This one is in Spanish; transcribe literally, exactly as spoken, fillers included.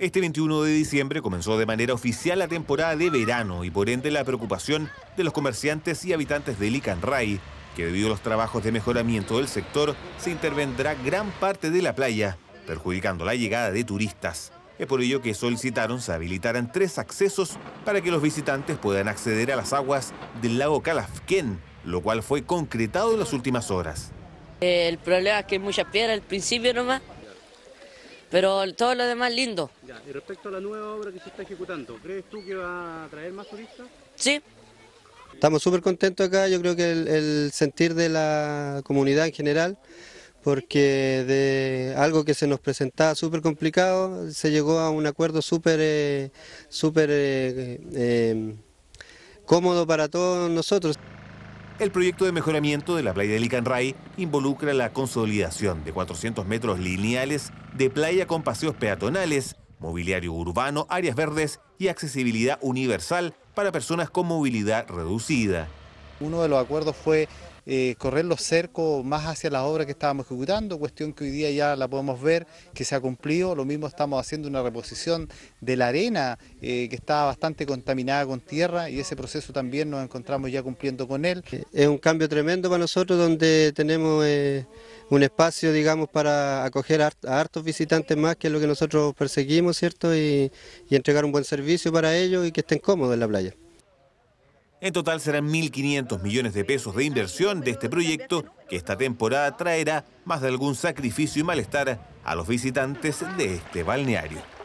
Este veintiuno de diciembre comenzó de manera oficial la temporada de verano y por ende la preocupación de los comerciantes y habitantes de Licán Ray, que debido a los trabajos de mejoramiento del sector se intervendrá gran parte de la playa, perjudicando la llegada de turistas. Es por ello que solicitaron se habilitaran tres accesos para que los visitantes puedan acceder a las aguas del lago Calafquén, lo cual fue concretado en las últimas horas. El problema es que hay mucha piedra al principio nomás, pero todo lo demás lindo. Ya, y respecto a la nueva obra que se está ejecutando, ¿crees tú que va a traer más turistas? Sí. Estamos súper contentos acá, yo creo que el, el sentir de la comunidad en general, porque de algo que se nos presentaba súper complicado, se llegó a un acuerdo súper eh, súper eh, eh, cómodo para todos nosotros. El proyecto de mejoramiento de la playa de Licán Ray involucra la consolidación de cuatrocientos metros lineales de playa con paseos peatonales, mobiliario urbano, áreas verdes y accesibilidad universal para personas con movilidad reducida. Uno de los acuerdos fue eh, correr los cercos más hacia la obra que estábamos ejecutando, cuestión que hoy día ya la podemos ver que se ha cumplido. Lo mismo estamos haciendo una reposición de la arena eh, que estaba bastante contaminada con tierra y ese proceso también nos encontramos ya cumpliendo con él. Es un cambio tremendo para nosotros donde tenemos eh, un espacio, digamos, para acoger a hartos visitantes más, que es lo que nosotros perseguimos, ¿cierto? Y, y entregar un buen servicio para ellos y que estén cómodos en la playa. En total serán mil quinientos millones de pesos de inversión de este proyecto que esta temporada traerá más de algún sacrificio y malestar a los visitantes de este balneario.